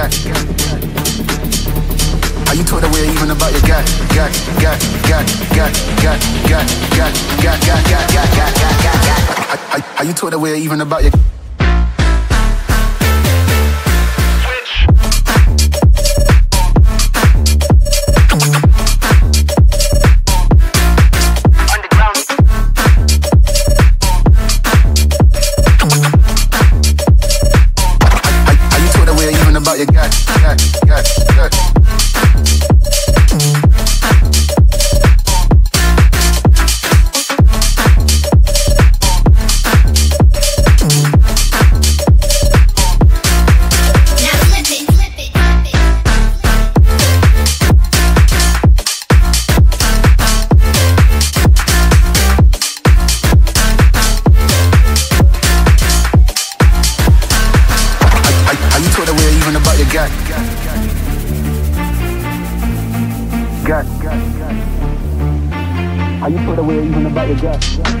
gat? Are you talking away even about your gat? Are you talking away even about your got. Are you put away even about your gut?